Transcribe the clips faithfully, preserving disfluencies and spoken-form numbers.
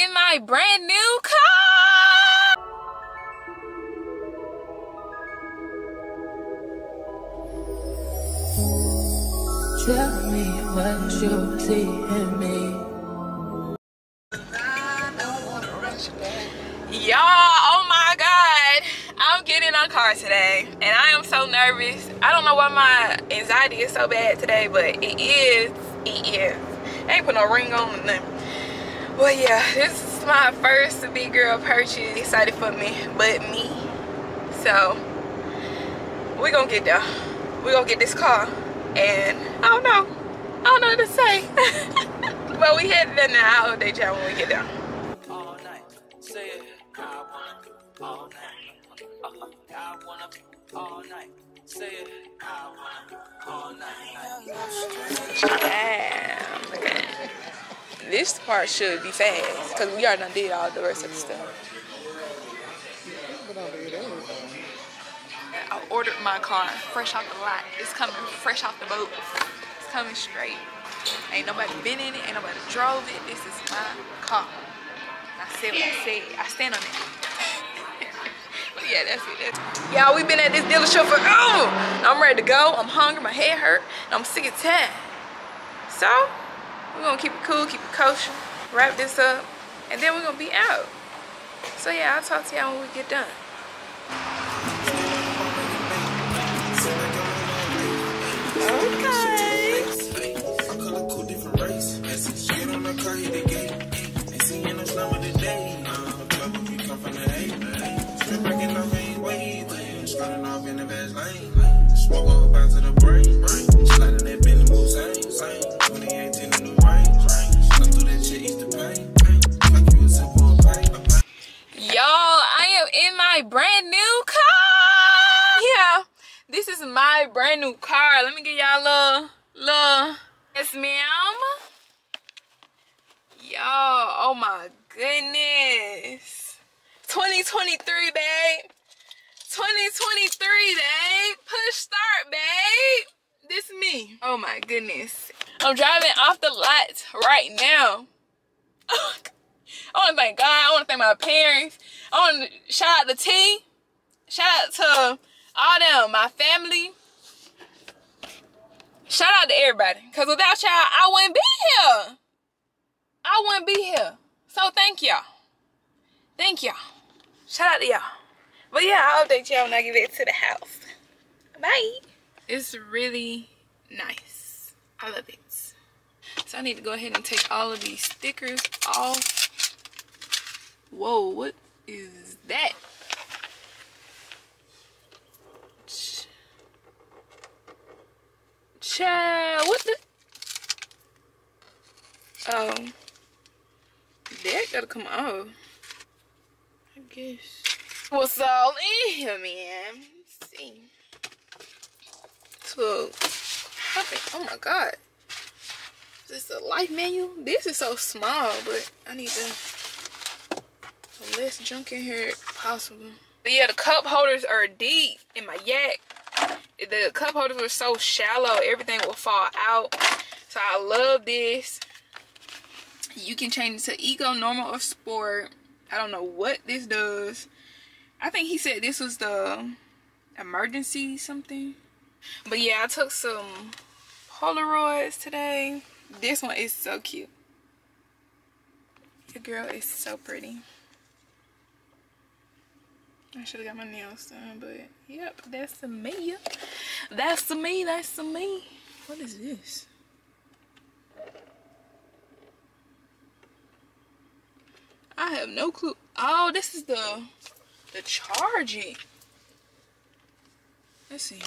in my brand new car. Tell me what you see in me. Y'all, oh my God, I'm getting in a car today and I am so nervous. I don't know why my anxiety is so bad today, but it is, it is. I ain't put no ring on or nothing. Well, yeah, this is my first big girl purchase. Excited for me, but me. So, we're gonna get there. We're gonna get this car. And I don't know. I don't know what to say. But we headed there now. I'll update y'all when we get there. All night. Say it. I wanna all night. Uh-huh. I wanna all night. Say it. I wanna all night. Damn. Okay. This part should be fast because we already done did all the rest of the stuff. I ordered my car fresh off the lot. It's coming fresh off the boat. It's coming straight. Ain't nobody been in it. Ain't nobody drove it. This is my car. I said what I said. I stand on it. But yeah, that's it. Y'all, we've been at this dealership for, oh, I'm ready to go. I'm hungry. My head hurt. And I'm sick of time. So, we're going to keep it cool, keep it kosher, wrap this up, and then we're going to be out. So yeah, I'll talk to y'all when we get done. Brand new car. Yeah, this is my brand new car. Let me give y'all a little. Yes, ma'am. Yo, oh my goodness. twenty twenty-three, babe. twenty twenty-three, babe. Push start, babe. This is me. Oh my goodness. I'm driving off the lot right now. Oh, I want to thank God. I want to thank my parents. I want to shout out to T. Shout out to all them, my family. Shout out to everybody. Because without y'all, I wouldn't be here. I wouldn't be here. So thank y'all. Thank y'all. Shout out to y'all. But yeah, I'll update y'all when I get back to the house. Bye. It's really nice. I love it. So I need to go ahead and take all of these stickers off. Whoa, what is that? Ch Child, what the? Oh, that gotta come off, I guess. What's all in here, man? Let's see. So, oh my God. Is this a life menu? This is so small, but I need to... less junk in here possible. But yeah, the cup holders are deep in my yak. The cup holders were so shallow, everything will fall out. So I love this. You can change it to eco, normal, or sport. I don't know what this does. I think he said this was the emergency something. But yeah, I took some Polaroids today. This one is so cute. The girl is so pretty. I should have got my nails done, but yep, that's the me. That's the me, that's the me. What is this? I have no clue. Oh, this is the the charging. Let's see.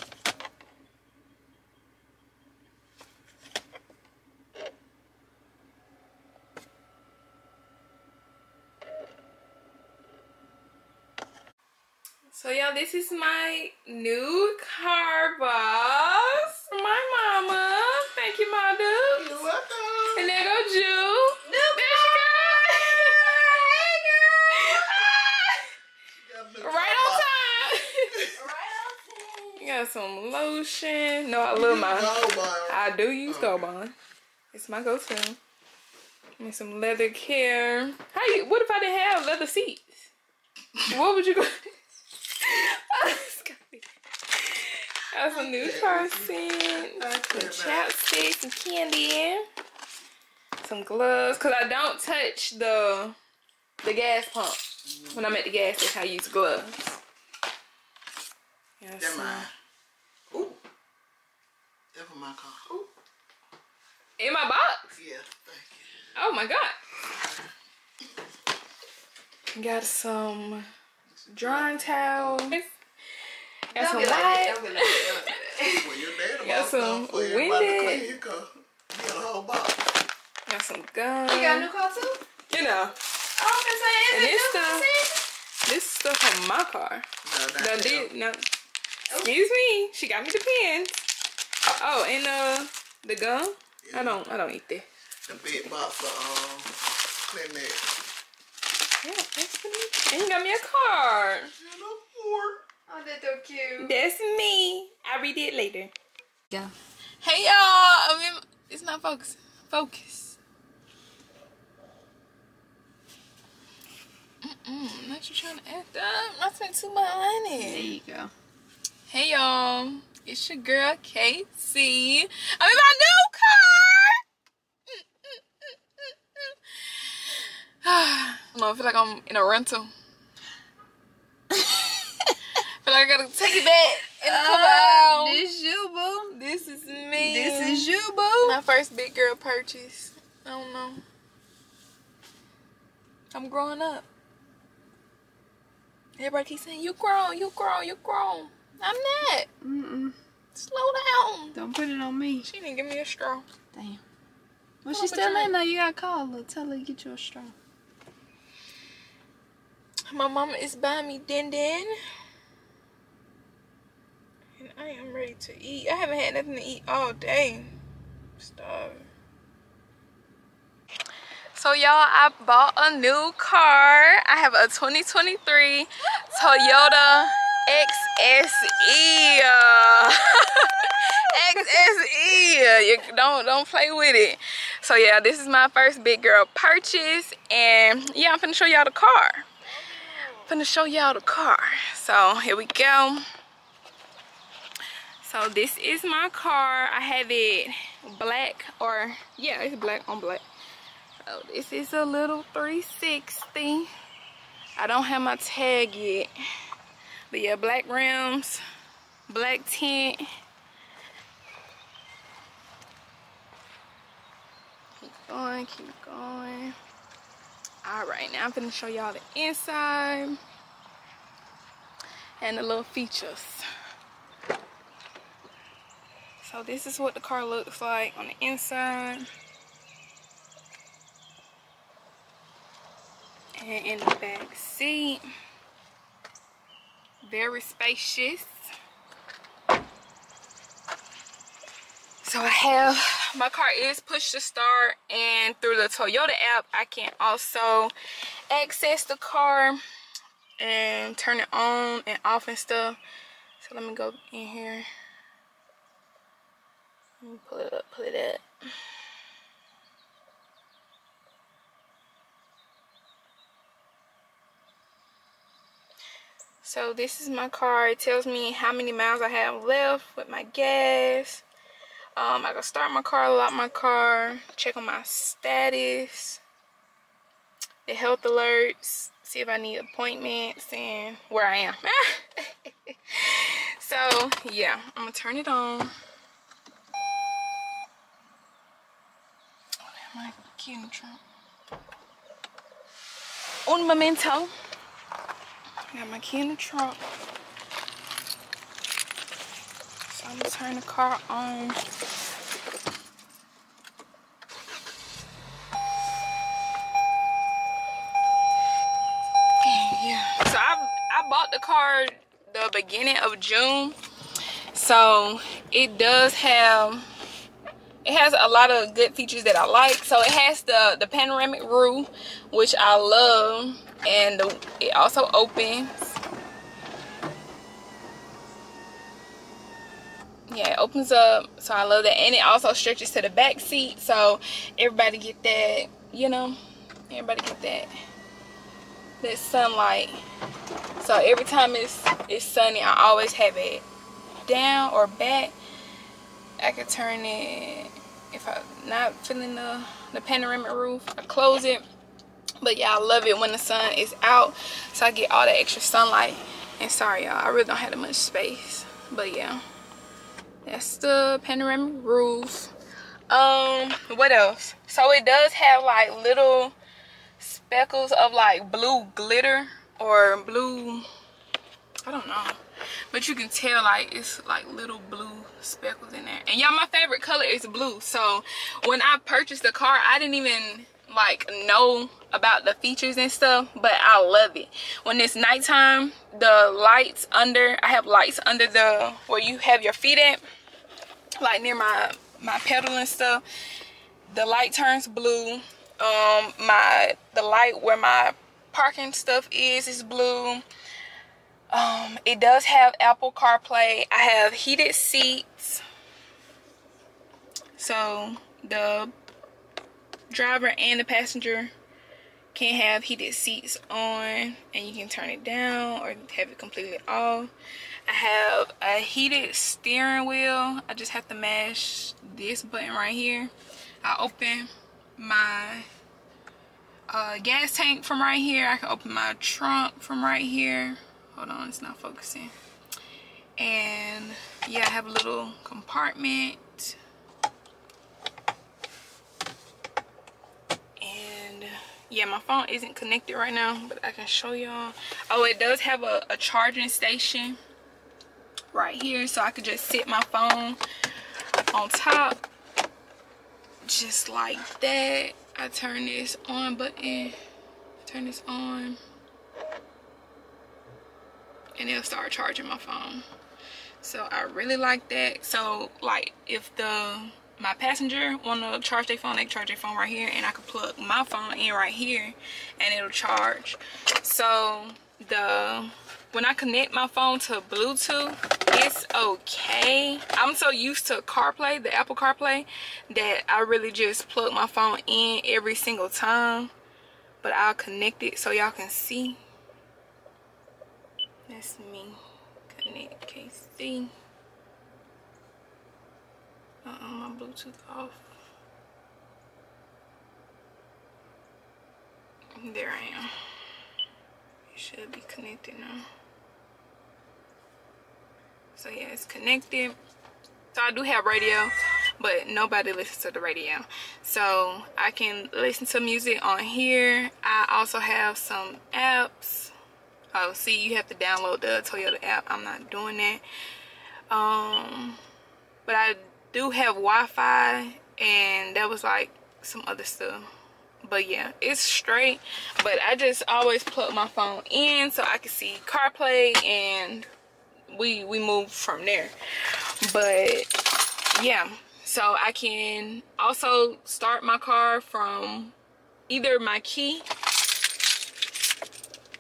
So y'all, this is my new car box. My mama. Thank you, my dude. You're welcome. And there go Jew. New there she goes. Hey girl. Right on time. Right on time. You got some lotion. No, I love mine. I do use Gold Bond. It's my go-to. With some leather care. How you, what if I didn't have leather seats? What would you go? Got some new car scent, some chapstick, some candy in, some gloves. Cause I don't touch the the gas pump. Mm-hmm. When I'm at the gas station, I use gloves. That's mine. Ooh, that's for my car. Ooh, in my box. Yeah, thank you. Oh my God. Got some drying towels. Got some light. Got some Windex. Got some gum. You got a new car too? You know. Oh, I'm saying, is it new? This stuff from my car. No, not the, no. Excuse me. She got me the pins. Oh, and uh, the gum. Yeah. I don't. I don't eat that. The big box of um, Kleenex. Yeah, that's for me. And you got me a card. Oh, that's so cute. That's me. I'll read it later. Yeah. Hey y'all. I mean, it's not focusing. Focus. Mm-mm. Not you trying to act up. I spent too much on it. There you go. Hey y'all. It's your girl K C. I'm in my new car. No, I feel like I'm in a rental. But I gotta take it back in the uh, out. This you, boo. This is me. This is you, boo. My first big girl purchase. I don't know. I'm growing up. Everybody keeps saying, you grown, you grown, you grown. I'm not. Mm-mm. Slow down. Don't put it on me. She didn't give me a straw. Damn. Well, she's still in there. You gotta call her. Tell her to get you a straw. My mama is buying me din din. I am ready to eat. I haven't had nothing to eat all day. I'm starving. So y'all, I bought a new car. I have a twenty twenty-three Toyota X S E. X S E. You don't don't play with it. So yeah, this is my first big girl purchase, and yeah, I'm finna show y'all the car. I'm finna show y'all the car. So here we go. So this is my car. I have it black, or yeah, it's black on black. So this is a little three sixty. I don't have my tag yet. But yeah, black rims, black tint. Keep going, keep going. All right, now I'm gonna show y'all the inside and the little features. So this is what the car looks like on the inside. And in the back seat. Very spacious. So I have, my car is push to start, and through the Toyota app I can also access the car and turn it on and off and stuff. So let me go in here. Let me pull it up, pull it up. So this is my car. It tells me how many miles I have left with my gas. Um, I can start my car, lock my car, check on my status, the health alerts, see if I need appointments, and where I am. So yeah, I'm gonna turn it on. My key in the trunk. Un momento. Got my key in the trunk. So I'm gonna turn the car on. Yeah. So I I bought the car the beginning of June. So it does have. It has a lot of good features that I like. So it has the, the panoramic roof, which I love. And the, it also opens. Yeah, it opens up. So I love that. And it also stretches to the back seat. So everybody get that you know, everybody get that that sunlight. So every time it's it's sunny, I always have it down or back. I could turn it if I'm not feeling the the panoramic roof, I close it. But yeah, I love it when the sun is out, so I get all that extra sunlight. And sorry y'all, I really don't have that much space. But yeah, that's the panoramic roof. Um what else? So it does have like little speckles of like blue glitter or blue, I don't know, but you can tell like it's like little blue speckles in there. And y'all, my favorite color is blue. So when I purchased the car, I didn't even like know about the features and stuff, but I love it. When it's nighttime, the lights under, I have lights under the where you have your feet at, like near my my pedal and stuff, the light turns blue. Um my the light where my parking stuff is is blue. Um it does have Apple CarPlay. I have heated seats, so the driver and the passenger can have heated seats on, and you can turn it down or have it completely off. I have a heated steering wheel. I just have to mash this button right here. I open my uh, gas tank from right here. I can open my trunk from right here. Hold on, it's not focusing. And yeah, I have a little compartment. Yeah, my phone isn't connected right now, but I can show y'all. Oh, it does have a, a charging station right here, so I could just sit my phone on top just like that. I turn this on button, turn this on, and it'll start charging my phone. So I really like that. So like if the my passenger want to charge their phone, they charge their phone right here, and I can plug my phone in right here and it'll charge. So the when I connect my phone to Bluetooth, it's okay. I'm so used to CarPlay, the Apple CarPlay, that I really just plug my phone in every single time. But I'll connect it so y'all can see. That's me. Connect K C. Uh-uh, my Bluetooth off. There I am. It should be connected now. So yeah, it's connected. So I do have radio, but nobody listens to the radio. So I can listen to music on here. I also have some apps. Oh, see, you have to download the Toyota app. I'm not doing that. Um, but I do have Wi-Fi, and that was like some other stuff. But yeah, it's straight. But I just always plug my phone in so I can see CarPlay, and we we move from there. But yeah, so I can also start my car from either my key.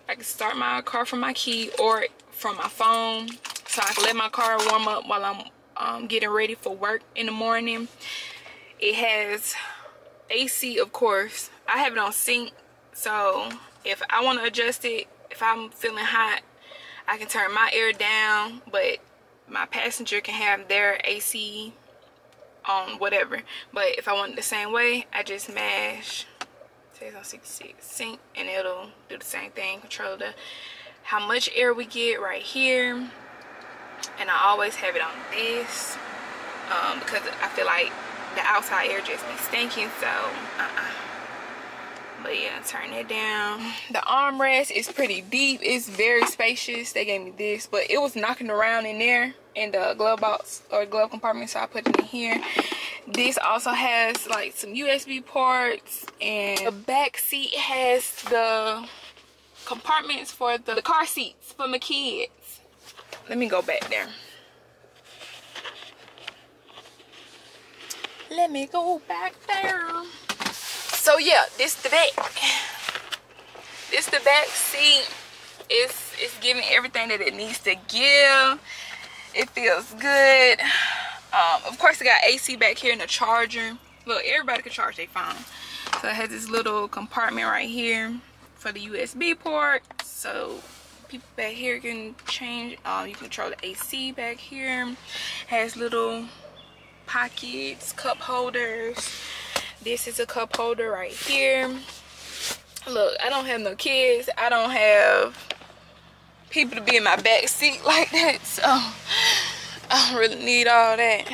I can start my car from my key or from my phone, so I can let my car warm up while I'm Um, getting ready for work in the morning. It has A C, of course. I have it on sync, so if I want to adjust it, if I'm feeling hot, I can turn my air down, but my passenger can have their A C on whatever. But if I want it the same way, I just mash says on sixty-six sync, and it'll do the same thing. Control the how much air we get right here. And I always have it on this um, because I feel like the outside air just be stinking, so uh-uh. But yeah, turn it down. The armrest is pretty deep. It's very spacious. They gave me this, but it was knocking around in there in the glove box or glove compartment, so I put it in here. This also has like some U S B ports, and the back seat has the compartments for the car seats for my kids. Let me go back there. Let me go back there. So yeah, this the back. This the back seat. It's it's giving everything that it needs to give. It feels good. Um, of course, it got A C back here and a charger. Look, everybody can charge their phone. So it has this little compartment right here for the U S B port. So people back here can change, um, you control the A C back here. Has little pockets, cup holders. This is a cup holder right here. Look, I don't have no kids. I don't have people to be in my back seat like that, so I don't really need all that.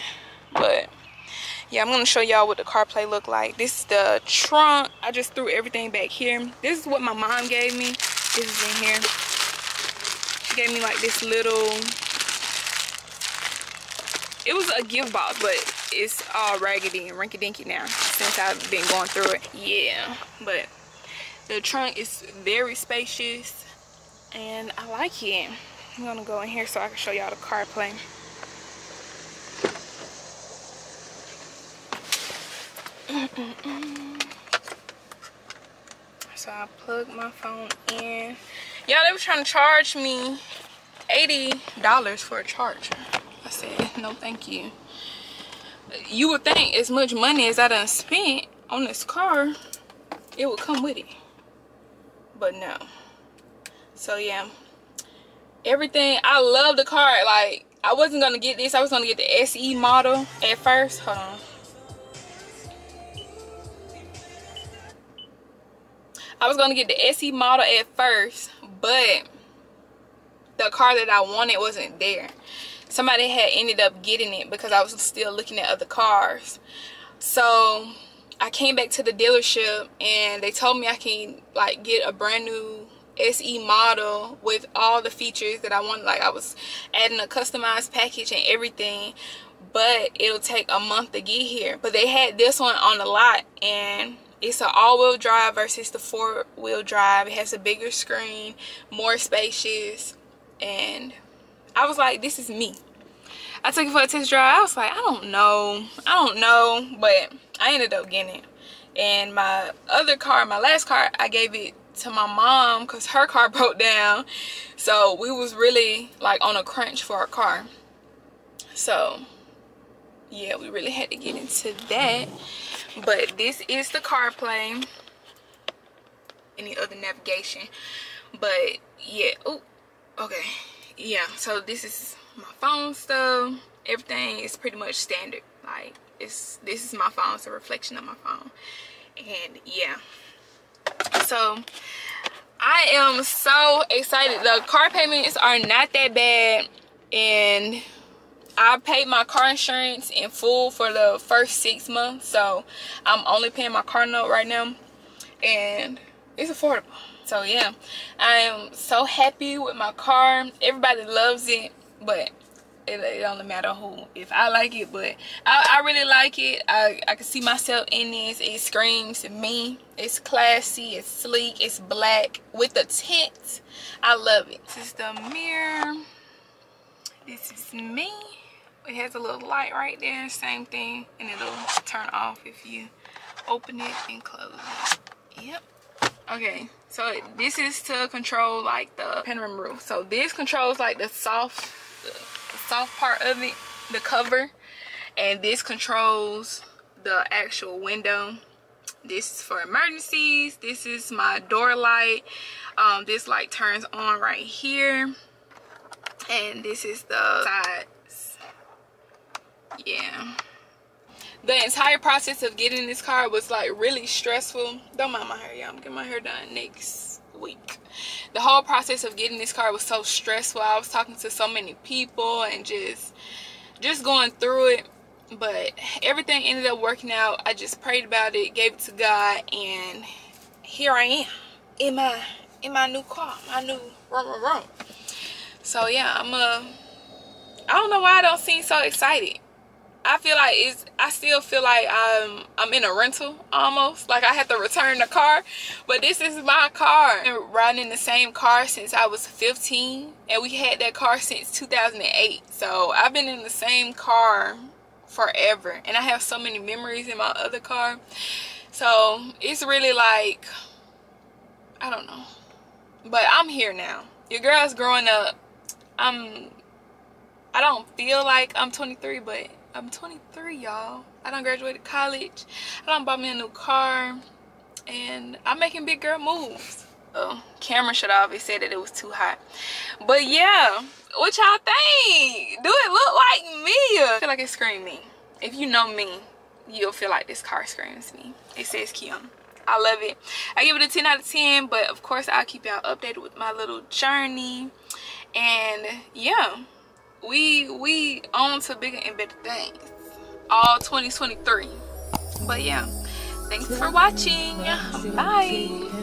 But yeah, I'm gonna show y'all what the CarPlay look like. This is the trunk. I just threw everything back here. This is what my mom gave me. This is in here. She gave me like this little, it was a gift box, but it's all raggedy and rinky-dinky now since I've been going through it. Yeah, but the trunk is very spacious and I like it. I'm gonna go in here so I can show y'all the CarPlay. So I plugged my phone in. Y'all, they were trying to charge me eighty dollars for a charger. I said, no thank you. You would think as much money as I done spent on this car, it would come with it. But no. So yeah, everything, I love the car. Like, I wasn't gonna get this. I was gonna get the S E model at first. Hold on. I was gonna get the S E model at first, but the car that I wanted wasn't there. Somebody had ended up getting it because I was still looking at other cars. So I came back to the dealership and they told me I can like get a brand new S E model with all the features that I wanted. Like, I was adding a customized package and everything, but it'll take a month to get here. But they had this one on the lot, and it's an all-wheel drive versus the four-wheel drive. It has a bigger screen, more spacious, and I was like, this is me. I took it for a test drive. I was like, I don't know. I don't know, but I ended up getting it. And my other car, my last car, I gave it to my mom because her car broke down. So we was really like on a crunch for a car. So yeah, we really had to get into that. But this is the CarPlay. Any other navigation. But yeah. Oh, okay. Yeah, so this is my phone stuff. Everything is pretty much standard. Like, it's this is my phone. It's a reflection of my phone. And yeah. So I am so excited. The car payments are not that bad, and I paid my car insurance in full for the first six months, so I'm only paying my car note right now, and it's affordable. So yeah, I am so happy with my car. Everybody loves it, but it, it don't matter who. If I like it, but I, I really like it. I, I can see myself in this. It screams me. It's classy. It's sleek. It's black with the tint. I love it. This is the mirror. This is me. It has a little light right there, same thing, and it'll turn off if you open it and close it. Yep. Okay, so this is to control like the panoramic roof. So this controls like the soft the soft part of it, the cover, and this controls the actual window. This is for emergencies. This is my door light. Um, this light turns on right here, and this is the side. Yeah, the entire process of getting this car was like really stressful. Don't mind my hair, y'all. I'm getting my hair done next week. The whole process of getting this car was so stressful. I was talking to so many people and just just going through it, but everything ended up working out. I just prayed about it, gave it to God, and here I am in my in my new car, my new room room. So yeah, I'm uh I don't know why I don't seem so excited. I feel like it's, I still feel like I'm, I'm in a rental almost. Like I had to return the car, but this is my car. I've been riding in the same car since I was fifteen, and we had that car since two thousand eight. So I've been in the same car forever, and I have so many memories in my other car. So it's really like, I don't know, but I'm here now. Your girl's growing up. I'm, I don't feel like I'm twenty-three, but I'm twenty-three, y'all. I done graduated college. I done bought me a new car. and I'm making big girl moves. Oh, camera should always say that it was too hot. But yeah, what y'all think? Do it look like me? I feel like it screamed me. If you know me, you'll feel like this car screams me. It says Kion. I love it. I give it a ten out of ten, but of course I'll keep y'all updated with my little journey. And yeah, we we on to bigger and better things all twenty twenty-three. But yeah, thanks for watching. Bye.